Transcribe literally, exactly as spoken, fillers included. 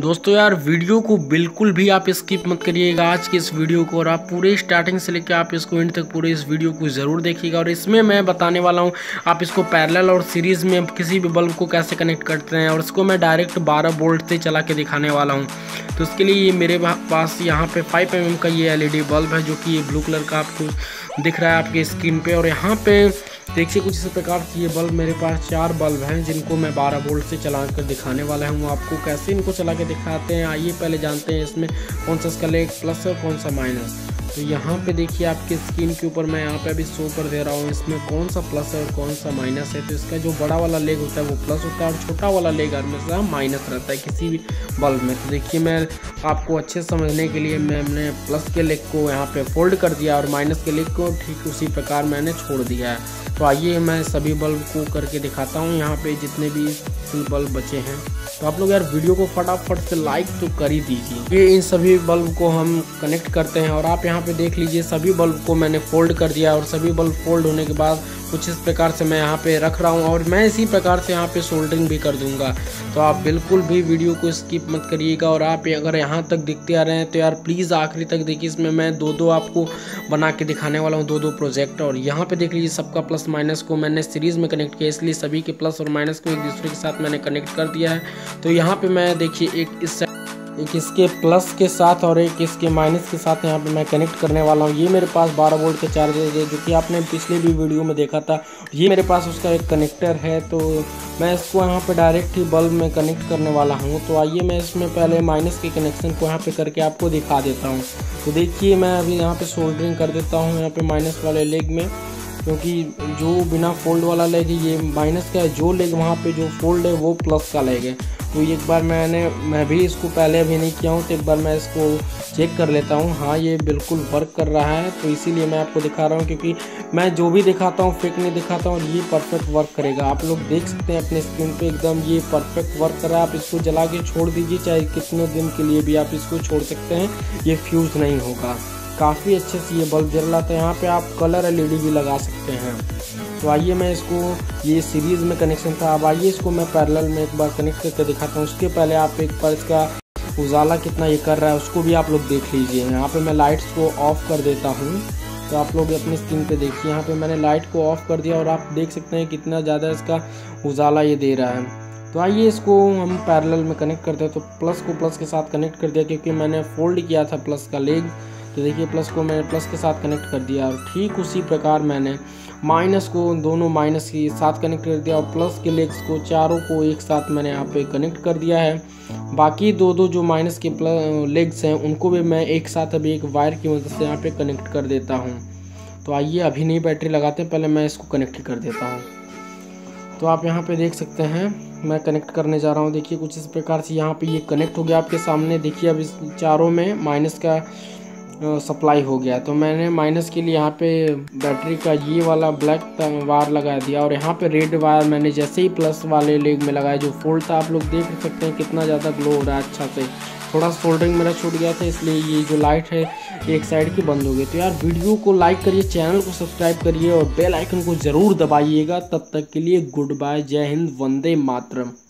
दोस्तों यार वीडियो को बिल्कुल भी आप स्किप मत करिएगा आज के इस वीडियो को, और आप पूरे स्टार्टिंग से लेकर आप इसको एंड तक पूरे इस वीडियो को ज़रूर देखिएगा। और इसमें मैं बताने वाला हूं आप इसको पैरेलल और सीरीज़ में किसी भी बल्ब को कैसे कनेक्ट करते हैं, और इसको मैं डायरेक्ट बारह वोल्ट से चला के दिखाने वाला हूँ। तो उसके लिए ये मेरे पास यहाँ पर फाइव एम एम का ये एल ई डी बल्ब है, जो कि ये ब्लू कलर का आपको दिख रहा है आपके स्क्रीन पर। और यहाँ पर देखिए कुछ इस प्रकार की ये बल्ब मेरे पास चार बल्ब हैं, जिनको मैं बारह वोल्ट से चला कर दिखाने वाला हूँ। आपको कैसे इनको चला के दिखाते हैं आइए पहले जानते हैं, इसमें कौन सा इसका लेग प्लस और कौन सा माइनस। तो यहाँ पे देखिए आपके स्क्रीन के ऊपर मैं यहाँ पे अभी शो कर दे रहा हूँ इसमें कौन सा प्लस है और कौन सा माइनस है। तो इसका जो बड़ा वाला लेग होता है वो प्लस होता है और छोटा वाला लेग हमेशा माइनस रहता है किसी भी बल्ब में। तो देखिए मैं आपको अच्छे समझने के लिए मैंने प्लस के लेग को यहाँ पर फोल्ड कर दिया और माइनस के लेग को ठीक उसी प्रकार मैंने छोड़ दिया है। तो आइए मैं सभी बल्ब को करके दिखाता हूँ, यहाँ पे जितने भी बल्ब बचे हैं। तो आप लोग यार वीडियो को फटाफट से लाइक तो कर ही दीजिए। ये इन सभी बल्ब को हम कनेक्ट करते हैं और आप यहाँ पे देख लीजिए सभी बल्ब को मैंने फोल्ड कर दिया, और सभी बल्ब फोल्ड होने के बाद कुछ इस प्रकार से मैं यहाँ पे रख रहा हूँ, और मैं इसी प्रकार से यहाँ पे सोल्डरिंग भी कर दूंगा। तो आप बिल्कुल भी वीडियो को स्किप मत करिएगा, और आप अगर यहाँ तक देखते आ रहे हैं तो यार प्लीज़ आखिरी तक देखिए। इसमें मैं दो दो आपको बना के दिखाने वाला हूँ, दो दो प्रोजेक्ट। और यहाँ पे देख लीजिए सबका प्लस माइनस को मैंने सीरीज़ में कनेक्ट किया, इसलिए सभी के प्लस और माइनस को एक दूसरे के साथ मैंने कनेक्ट कर दिया है। तो यहाँ पर मैं देखिए एक इस एक इसके प्लस के साथ और एक इसके माइनस के साथ यहाँ पे मैं कनेक्ट करने वाला हूँ। ये मेरे पास बारह वोल्ट के चार्जर है, जो कि आपने पिछले भी वीडियो में देखा था। ये मेरे पास उसका एक कनेक्टर है, तो मैं इसको यहाँ पे डायरेक्ट ही बल्ब में कनेक्ट करने वाला हूँ। तो आइए मैं इसमें पहले माइनस के कनेक्शन को यहाँ पे करके आपको दिखा देता हूँ। तो देखिए मैं अभी यहाँ पर सोल्डरिंग कर देता हूँ यहाँ पर माइनस वाले लेग में, क्योंकि जो बिना फोल्ड वाला लेग है ये माइनस का है, जो लेग वहाँ पर जो फोल्ड है वो प्लस का लेग है। तो एक बार मैंने मैं भी इसको पहले अभी नहीं किया हूँ, तो एक बार मैं इसको चेक कर लेता हूँ। हाँ ये बिल्कुल वर्क कर रहा है, तो इसीलिए मैं आपको दिखा रहा हूँ, क्योंकि मैं जो भी दिखाता हूँ फेक नहीं दिखाता हूँ। ये परफेक्ट वर्क करेगा, आप लोग देख सकते हैं अपने स्क्रीन पे एकदम ये परफेक्ट वर्क कर रहा है। आप इसको जला के छोड़ दीजिए, चाहे कितने दिन के लिए भी आप इसको छोड़ सकते हैं, ये फ्यूज़ नहीं होगा। काफ़ी अच्छे से ये बल्ब जल रहा था। यहाँ पे आप कलर एल ई डी भी लगा सकते हैं। तो आइए मैं इसको, ये सीरीज़ में कनेक्शन था, अब आइए इसको मैं पैरेलल में एक बार कनेक्ट करके दिखाता हूँ। उसके पहले आप एक बार इसका उजाला कितना ये कर रहा है उसको भी आप लोग देख लीजिए। यहाँ पे मैं लाइट्स को ऑफ़ कर देता हूँ, तो आप लोग अपनी स्क्रीन पे देखिए। यहाँ पे मैंने लाइट को ऑफ़ कर दिया और आप देख सकते हैं कितना ज़्यादा इसका उजाला ये दे रहा है। तो आइए इसको हम पैरेलल में कनेक्ट करते हैं। तो प्लस को प्लस के साथ कनेक्ट कर दिया, क्योंकि मैंने फोल्ड किया था प्लस का लेग। तो देखिए प्लस को मैंने प्लस के साथ कनेक्ट कर दिया, और ठीक उसी प्रकार मैंने माइनस को दोनों माइनस के साथ कनेक्ट कर दिया, और प्लस के लेग्स को चारों को एक साथ मैंने यहाँ पे कनेक्ट कर दिया है। बाकी दो दो जो माइनस के लेग्स हैं उनको भी मैं एक साथ अभी एक वायर की मदद से यहाँ पे कनेक्ट कर देता हूँ। तो आइए अभी नहीं बैटरी लगाते, पहले मैं इसको कनेक्ट कर देता हूँ। तो आप यहाँ पे देख सकते हैं मैं कनेक्ट करने जा रहा हूँ। देखिए कुछ इस प्रकार से यहाँ पर ये कनेक्ट हो गया आपके सामने। देखिए अब इस चारों में माइनस का सप्लाई हो गया। तो मैंने माइनस के लिए यहाँ पे बैटरी का ये वाला ब्लैक वायर लगा दिया, और यहाँ पे रेड वायर मैंने जैसे ही प्लस वाले लेग में लगाया जो फोल्ड था, आप लोग देख सकते हैं कितना ज़्यादा ग्लो हो रहा है। अच्छा से थोड़ा सोल्डरिंग मेरा छूट गया था, इसलिए ये जो लाइट है एक साइड की बंद हो गई। तो यार वीडियो को लाइक करिए, चैनल को सब्सक्राइब करिए और बेल आइकन को ज़रूर दबाइएगा। तब तक के लिए गुड बाय, जय हिंद, वंदे मातरम।